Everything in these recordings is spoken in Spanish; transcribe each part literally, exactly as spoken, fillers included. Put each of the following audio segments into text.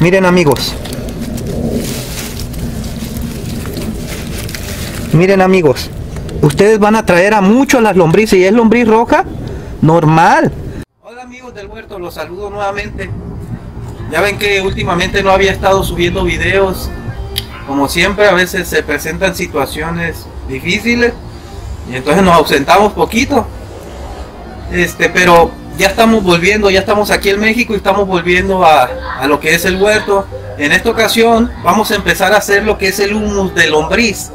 Miren amigos, miren amigos, ustedes van a traer a mucho las lombrices, y es lombriz roja normal. Hola amigos del huerto, los saludo nuevamente. Ya ven que últimamente no había estado subiendo videos. Como siempre, a veces se presentan situaciones difíciles y entonces nos ausentamos poquito. Este, pero ya estamos volviendo, ya estamos aquí en México y estamos volviendo a, a lo que es el huerto. En esta ocasión vamos a empezar a hacer lo que es el humus de lombriz.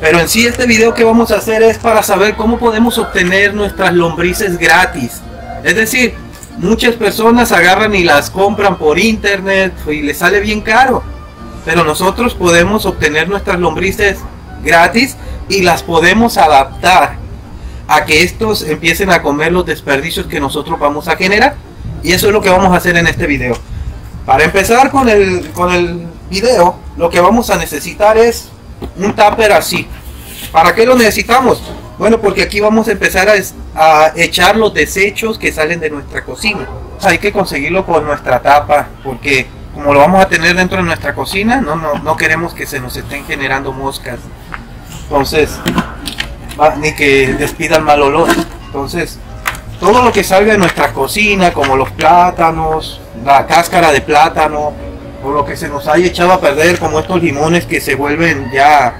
Pero en sí este video que vamos a hacer es para saber cómo podemos obtener nuestras lombrices gratis. Es decir, muchas personas agarran y las compran por internet y les sale bien caro. Pero nosotros podemos obtener nuestras lombrices gratis y las podemos adaptar a que estos empiecen a comer los desperdicios que nosotros vamos a generar, y eso es lo que vamos a hacer en este video. Para empezar con el, con el video, lo que vamos a necesitar es un tupper así. ¿Para qué lo necesitamos? Bueno, porque aquí vamos a empezar a, a echar los desechos que salen de nuestra cocina. Hay que conseguirlo con nuestra tapa, porque como lo vamos a tener dentro de nuestra cocina, no, no, no queremos que se nos estén generando moscas, entonces ni que despida el mal olor. Entonces todo lo que salga de nuestra cocina, como los plátanos, la cáscara de plátano, o lo que se nos haya echado a perder, como estos limones que se vuelven ya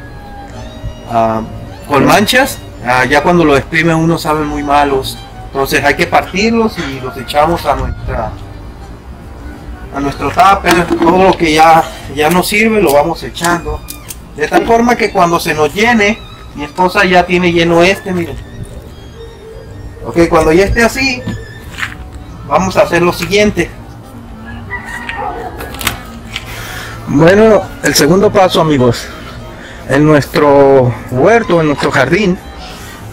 uh, con manchas, uh, ya cuando los exprime uno saben muy malos, entonces hay que partirlos y los echamos a nuestra a nuestro tupper. Todo lo que ya, ya nos sirve lo vamos echando, de tal forma que cuando se nos llene. Mi esposa ya tiene lleno este, miren. Ok, cuando ya esté así, vamos a hacer lo siguiente. Bueno, el segundo paso, amigos. En nuestro huerto, en nuestro jardín,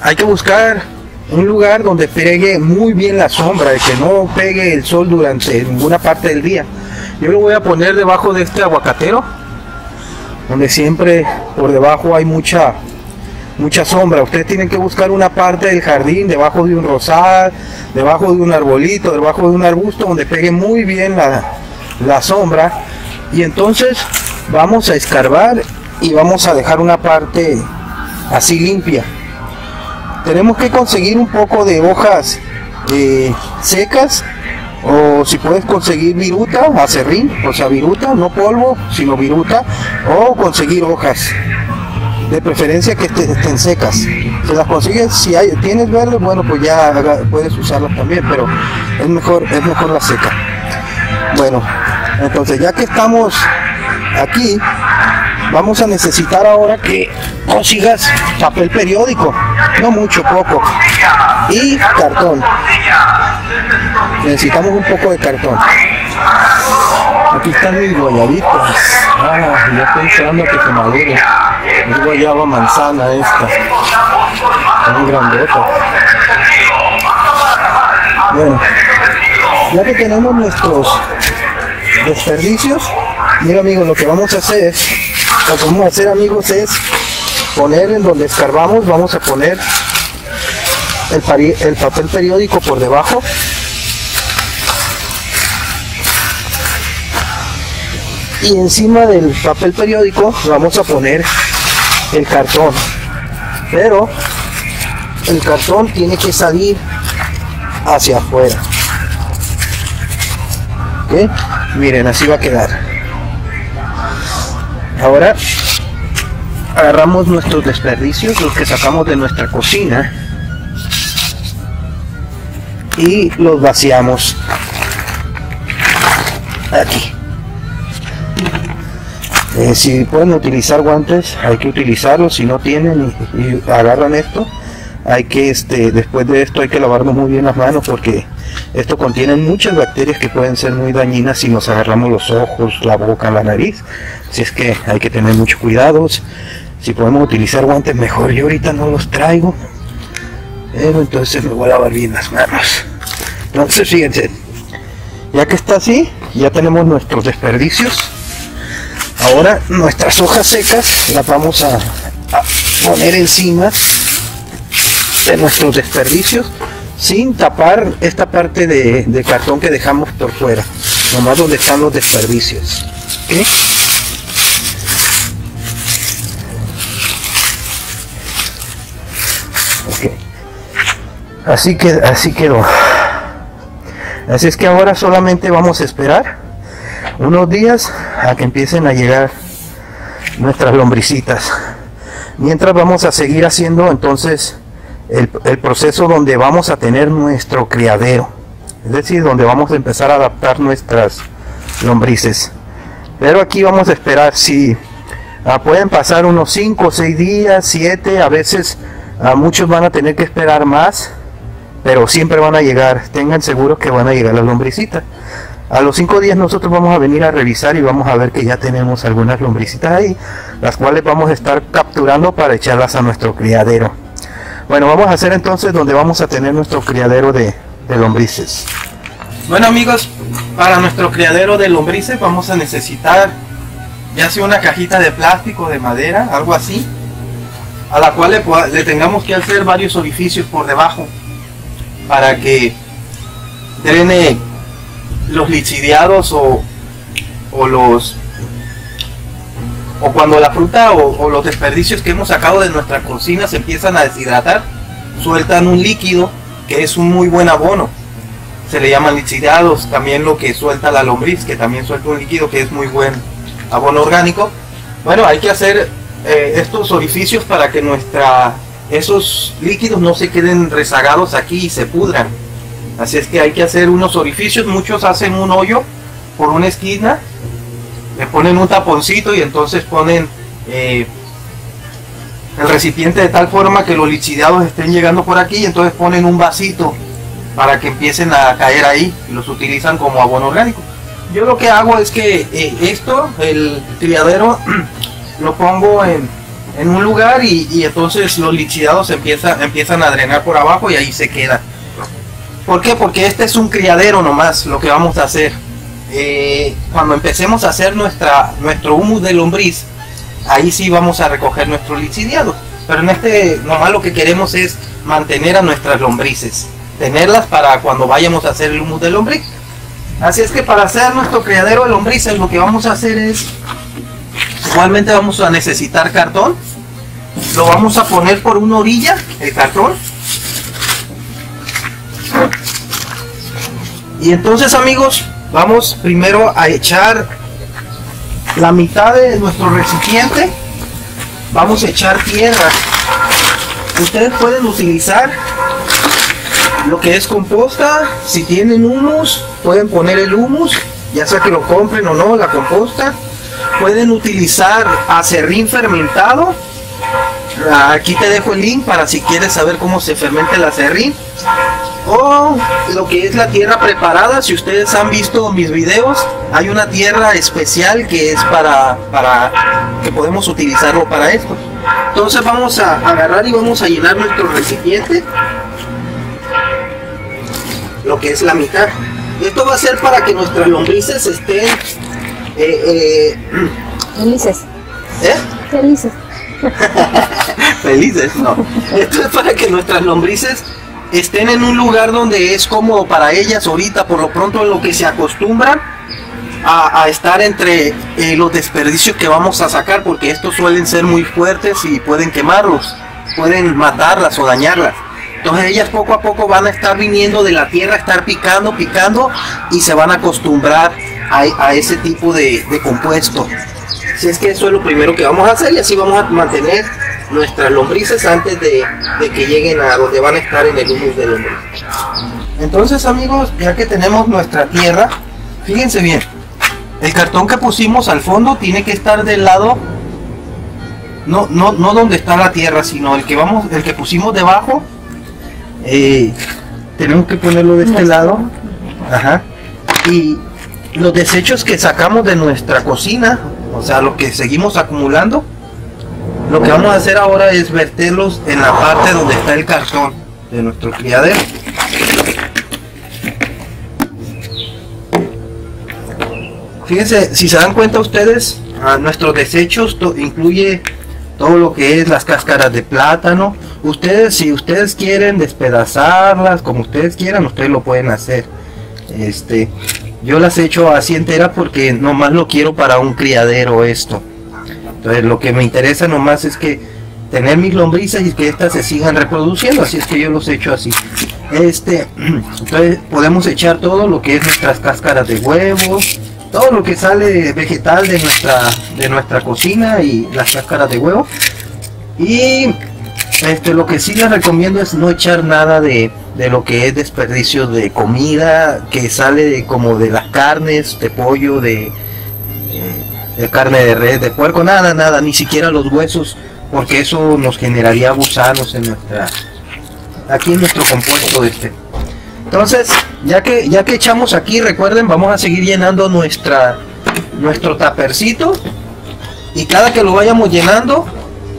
hay que buscar un lugar donde pegue muy bien la sombra, y que no pegue el sol durante ninguna parte del día. Yo lo voy a poner debajo de este aguacatero, donde siempre por debajo hay mucha... mucha sombra. Ustedes tienen que buscar una parte del jardín, debajo de un rosal, debajo de un arbolito, debajo de un arbusto, donde pegue muy bien la, la sombra. Y entonces vamos a escarbar y vamos a dejar una parte así limpia. Tenemos que conseguir un poco de hojas eh, secas, o si puedes conseguir viruta, acerrín, o sea viruta, no polvo, sino viruta, o conseguir hojas. De preferencia que estén secas. Si las consigues, si hay, tienes verdes, bueno, pues ya puedes usarlas también, pero es mejor, es mejor la seca. Bueno, entonces ya que estamos aquí, vamos a necesitar ahora que consigas papel periódico, no mucho, poco, y cartón. Necesitamos un poco de cartón. Aquí están mis guayabitas. Ah, ya estoy esperando a que se maduren. Es guayaba manzana esta. Tan grandota. Bueno, ya que tenemos nuestros desperdicios, mira amigos, lo que vamos a hacer es, lo que vamos a hacer amigos es poner en donde escarbamos, vamos a poner el, el papel periódico por debajo. Y encima del papel periódico vamos a poner el cartón, pero el cartón tiene que salir hacia afuera. ¿Okay? Miren, así va a quedar. Ahora agarramos nuestros desperdicios, los que sacamos de nuestra cocina, y los vaciamos aquí. Eh, si pueden utilizar guantes, hay que utilizarlos. Si no tienen y, y agarran esto, hay que este después de esto hay que lavarnos muy bien las manos, porque esto contiene muchas bacterias que pueden ser muy dañinas si nos agarramos los ojos, la boca, la nariz. Así es que hay que tener mucho cuidado. Si podemos utilizar guantes, mejor. Yo ahorita no los traigo, pero entonces me voy a lavar bien las manos. Entonces fíjense, ya que está así, ya tenemos nuestros desperdicios. Ahora nuestras hojas secas las vamos a, a poner encima de nuestros desperdicios, sin tapar esta parte de, de cartón que dejamos por fuera. nomás donde están los desperdicios, ¿okay? Okay. Así que así quedó. Así es que ahora solamente vamos a esperar unos días a que empiecen a llegar nuestras lombricitas. Mientras vamos a seguir haciendo entonces el, el proceso donde vamos a tener nuestro criadero, es decir, donde vamos a empezar a adaptar nuestras lombrices. Pero aquí vamos a esperar, si ah, pueden pasar unos cinco o seis días, siete, a veces ah, muchos van a tener que esperar más, pero siempre van a llegar, tengan seguros que van a llegar las lombricitas. A los cinco días nosotros vamos a venir a revisar y vamos a ver que ya tenemos algunas lombricitas ahí, las cuales vamos a estar capturando para echarlas a nuestro criadero. Bueno, vamos a hacer entonces donde vamos a tener nuestro criadero de, de lombrices. Bueno amigos, para nuestro criadero de lombrices vamos a necesitar ya sea una cajita de plástico, de madera, algo así, a la cual le, le tengamos que hacer varios orificios por debajo para que drene los lixiviados o, o los o cuando la fruta o, o los desperdicios que hemos sacado de nuestra cocina se empiezan a deshidratar, sueltan un líquido que es un muy buen abono, se le llaman lixiviados. También lo que suelta la lombriz, que también suelta un líquido que es muy buen abono orgánico. Bueno, hay que hacer eh, estos orificios para que nuestra esos líquidos no se queden rezagados aquí y se pudran. Así es que hay que hacer unos orificios. Muchos hacen un hoyo por una esquina, le ponen un taponcito y entonces ponen eh, el recipiente de tal forma que los lixiviados estén llegando por aquí, y entonces ponen un vasito para que empiecen a caer ahí, y los utilizan como abono orgánico. Yo lo que hago es que eh, esto, el criadero, lo pongo en, en un lugar y, y entonces los lixiviados empiezan, empiezan a drenar por abajo y ahí se queda. ¿Por qué? Porque este es un criadero nomás lo que vamos a hacer. Eh, cuando empecemos a hacer nuestra, nuestro humus de lombriz, ahí sí vamos a recoger nuestro lixiviado. Pero en este nomás lo que queremos es mantener a nuestras lombrices, tenerlas para cuando vayamos a hacer el humus de lombriz. Así es que para hacer nuestro criadero de lombrices lo que vamos a hacer es, igualmente vamos a necesitar cartón. Lo vamos a poner por una orilla, el cartón. Y entonces amigos, vamos primero a echar la mitad de nuestro recipiente. Vamos a echar tierra. Ustedes pueden utilizar lo que es composta. Si tienen humus, pueden poner el humus, ya sea que lo compren o no, la composta. Pueden utilizar acerrín fermentado. Aquí te dejo el link para si quieres saber cómo se fermenta el acerrín. O lo que es la tierra preparada. Si ustedes han visto mis videos, hay una tierra especial que es para, para que podemos utilizarlo para esto. Entonces vamos a agarrar y vamos a llenar nuestro recipiente, lo que es la mitad. Esto va a ser para que nuestras lombrices estén eh, eh, felices. ¿Eh? Felices. Felices, no. Esto es para que nuestras lombrices estén en un lugar donde es cómodo para ellas ahorita, por lo pronto, en lo que se acostumbran a, a estar entre eh, los desperdicios que vamos a sacar, porque estos suelen ser muy fuertes y pueden quemarlos, pueden matarlas o dañarlas. Entonces ellas poco a poco van a estar viniendo de la tierra, estar picando, picando, y se van a acostumbrar a, a ese tipo de, de compuesto. Así es que eso es lo primero que vamos a hacer, y así vamos a mantener nuestras lombrices antes de, de que lleguen a donde van a estar en el humus de lombriz. Entonces amigos, ya que tenemos nuestra tierra, fíjense bien, el cartón que pusimos al fondo tiene que estar del lado, no, no, no donde está la tierra, sino el que vamos, el que pusimos debajo, eh, tenemos que ponerlo de este lado. Ajá. Y los desechos que sacamos de nuestra cocina, o sea, lo que seguimos acumulando, lo que vamos a hacer ahora es verterlos en la parte donde está el cartón de nuestro criadero. Fíjense, si se dan cuenta ustedes, a nuestros desechos to- incluye todo lo que es las cáscaras de plátano. Ustedes, si ustedes quieren despedazarlas como ustedes quieran, ustedes lo pueden hacer. Este, Yo las echo así enteras porque nomás lo quiero para un criadero esto. Entonces lo que me interesa nomás es que tener mis lombrices y que estas se sigan reproduciendo, así es que yo los echo así. Este, entonces podemos echar todo lo que es nuestras cáscaras de huevos, todo lo que sale vegetal de nuestra, de nuestra cocina y las cáscaras de huevo. Y este, lo que sí les recomiendo es no echar nada de, de lo que es desperdicio de comida que sale de, como de las carnes, de pollo, de, de carne de res, de puerco, nada, nada, ni siquiera los huesos, porque eso nos generaría gusanos en nuestra, aquí en nuestro compuesto este. Entonces, ya que ya que echamos aquí, recuerden, vamos a seguir llenando nuestra nuestro tapercito, y cada que lo vayamos llenando,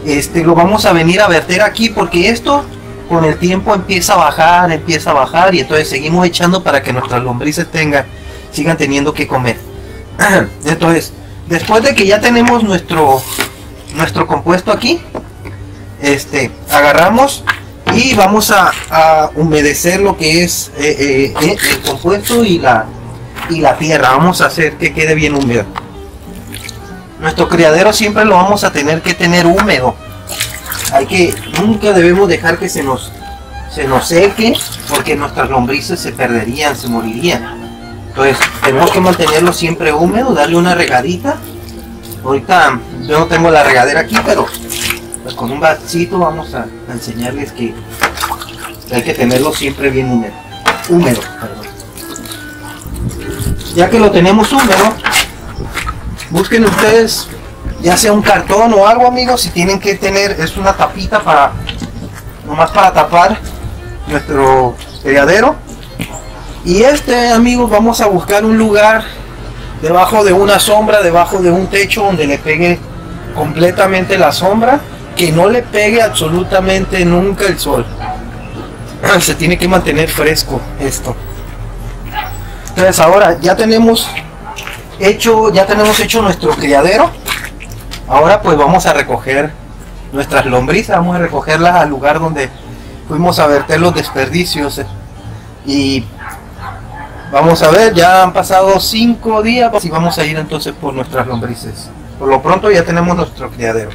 este, lo vamos a venir a verter aquí, porque esto con el tiempo empieza a bajar, empieza a bajar, y entonces seguimos echando para que nuestras lombrices tengan, sigan teniendo que comer. Entonces, después de que ya tenemos nuestro nuestro compuesto aquí, este, agarramos y vamos a, a humedecer lo que es eh, eh, eh, el compuesto y la, y la tierra. Vamos a hacer que quede bien húmedo. Nuestro criadero siempre lo vamos a tener que tener húmedo. Hay que, nunca debemos dejar que se nos, se nos seque, porque nuestras lombrices se perderían, se morirían. Entonces tenemos que mantenerlo siempre húmedo, darle una regadita. Ahorita yo no tengo la regadera aquí, pero pues con un vasito vamos a, a enseñarles que hay que tenerlo siempre bien húmedo. húmedo perdón. Ya que lo tenemos húmedo, busquen ustedes ya sea un cartón o algo, amigos, si tienen que tener, es una tapita para, nomás para tapar nuestro criadero. Y este, amigos, vamos a buscar un lugar debajo de una sombra, debajo de un techo donde le pegue completamente la sombra, que no le pegue absolutamente nunca el sol. Se tiene que mantener fresco esto. Entonces ahora ya tenemos hecho, ya tenemos hecho nuestro criadero. Ahora pues vamos a recoger nuestras lombrices, vamos a recogerlas al lugar donde fuimos a verter los desperdicios. Y vamos a ver, ya han pasado cinco días y vamos a ir entonces por nuestras lombrices. Por lo pronto ya tenemos nuestro criadero.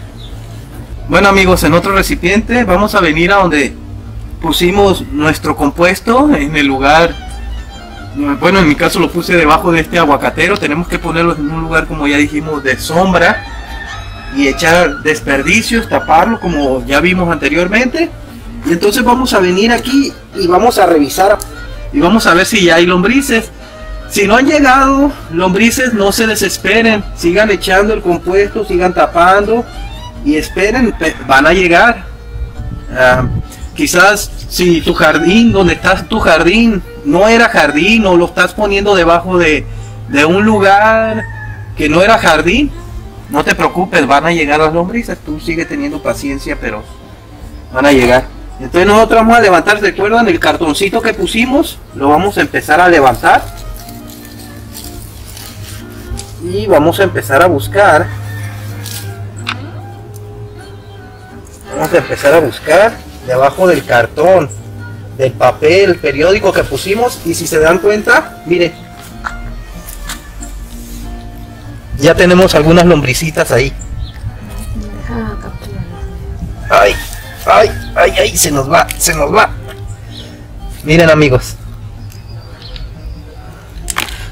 Bueno, amigos, en otro recipiente vamos a venir a donde pusimos nuestro compuesto, en el lugar, bueno, en mi caso lo puse debajo de este aguacatero. Tenemos que ponerlo en un lugar, como ya dijimos, de sombra y echar desperdicios, taparlo como ya vimos anteriormente. Y entonces vamos a venir aquí y vamos a revisar y vamos a ver si ya hay lombrices. Si no han llegado lombrices, no se desesperen, sigan echando el compuesto, sigan tapando y esperen, van a llegar. Uh, quizás si tu jardín, donde estás tu jardín, no era jardín, o lo estás poniendo debajo de, de un lugar que no era jardín, no te preocupes, van a llegar las lombrices. Tú sigue teniendo paciencia, pero van a llegar. Entonces nosotros vamos a levantar, recuerdan, el cartoncito que pusimos, lo vamos a empezar a levantar. Y vamos a empezar a buscar. Vamos a empezar a buscar debajo del cartón, del papel, periódico que pusimos. Y si se dan cuenta, miren, ya tenemos algunas lombricitas ahí. Ay. Ay, ay, ay, se nos va, se nos va. Miren, amigos,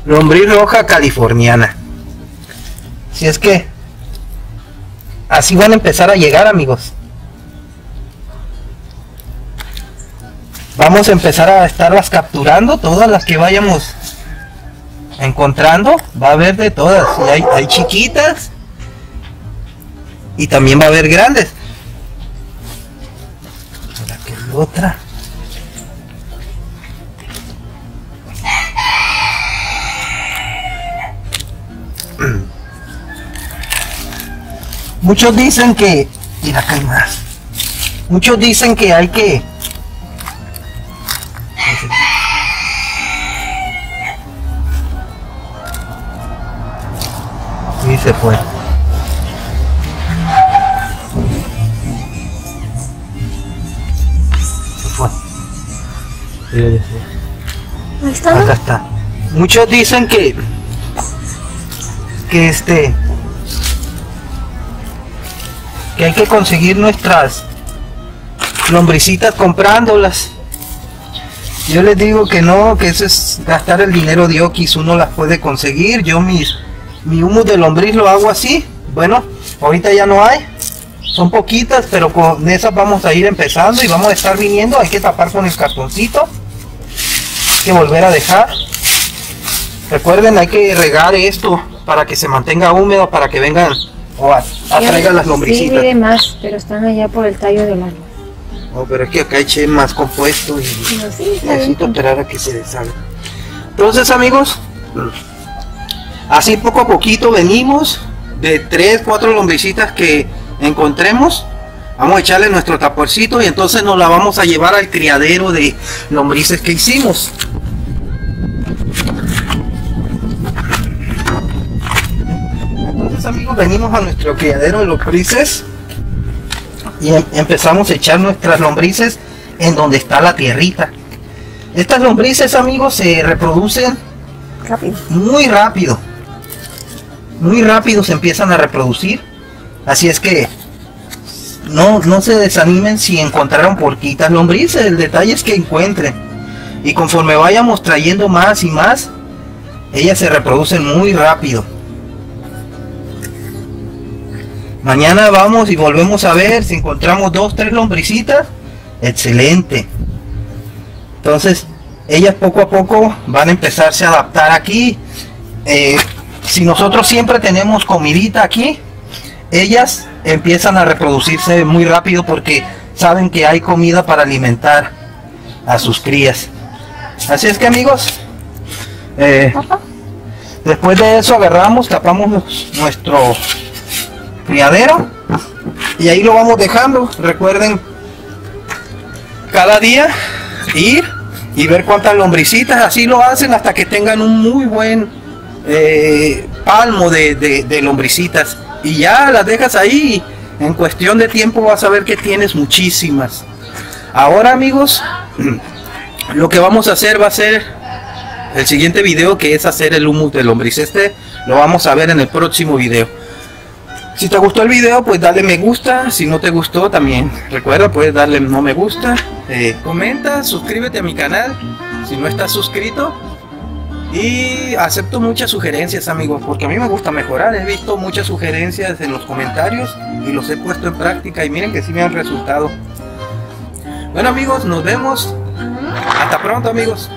lombriz roja californiana. Si es que así van a empezar a llegar, amigos. Vamos a empezar a estarlas capturando, todas las que vayamos encontrando. Va a haber de todas, y hay, hay chiquitas y también va a haber grandes. Otra. Muchos dicen que, mira, acá hay más. Muchos dicen que hay que, y se fue. Ahí está. Acá está. muchos dicen que que este que hay que conseguir nuestras lombricitas comprándolas. Yo les digo que no, que eso es gastar el dinero de Oquis, uno las puede conseguir. Yo mis, mi humus de lombriz lo hago así. Bueno, ahorita ya no hay, son poquitas, pero con esas vamos a ir empezando y vamos a estar viniendo. Hay que tapar con el cartoncito, hay que volver a dejar. Recuerden, hay que regar esto para que se mantenga húmedo, para que vengan o atraigan las lombricitas. Sí, más, pero están allá por el tallo del árbol. No, pero es que acá eché más compuesto y no, sí, necesito esperar a que se deshaga. Entonces, amigos, así poco a poquito venimos de tres, cuatro lombricitas que encontremos. Vamos a echarle nuestro taporcito y entonces nos la vamos a llevar al criadero de lombrices que hicimos. Entonces, amigos, venimos a nuestro criadero de lombrices y empezamos a echar nuestras lombrices en donde está la tierrita. Estas lombrices, amigos, se reproducen rápido. muy rápido muy rápido se empiezan a reproducir, así es que no, no se desanimen si encontraron poquitas lombrices. El detalle es que encuentren, y conforme vayamos trayendo más y más, ellas se reproducen muy rápido. Mañana vamos y volvemos a ver si encontramos dos, tres lombricitas. Excelente. Entonces, ellas poco a poco van a empezarse a adaptar aquí. Eh, si nosotros siempre tenemos comidita aquí, ellas empiezan a reproducirse muy rápido porque saben que hay comida para alimentar a sus crías. Así es que, amigos, eh, después de eso agarramos, tapamos nuestro criadero y ahí lo vamos dejando. Recuerden cada día ir y ver cuántas lombricitas. Así lo hacen hasta que tengan un muy buen eh, palmo de, de, de lombricitas, y ya las dejas ahí. En cuestión de tiempo vas a ver que tienes muchísimas. Ahora, amigos, lo que vamos a hacer va a ser el siguiente video, que es hacer el humus de lombriz. Este lo vamos a ver en el próximo video. Si te gustó el video, pues dale me gusta. Si no te gustó, también recuerda, puedes darle no me gusta. Eh, comenta, suscríbete a mi canal si no estás suscrito. Y acepto muchas sugerencias, amigos, porque a mí me gusta mejorar. He visto muchas sugerencias en los comentarios y los he puesto en práctica, y miren que sí me han resultado. Bueno, amigos, nos vemos. Hasta pronto, amigos.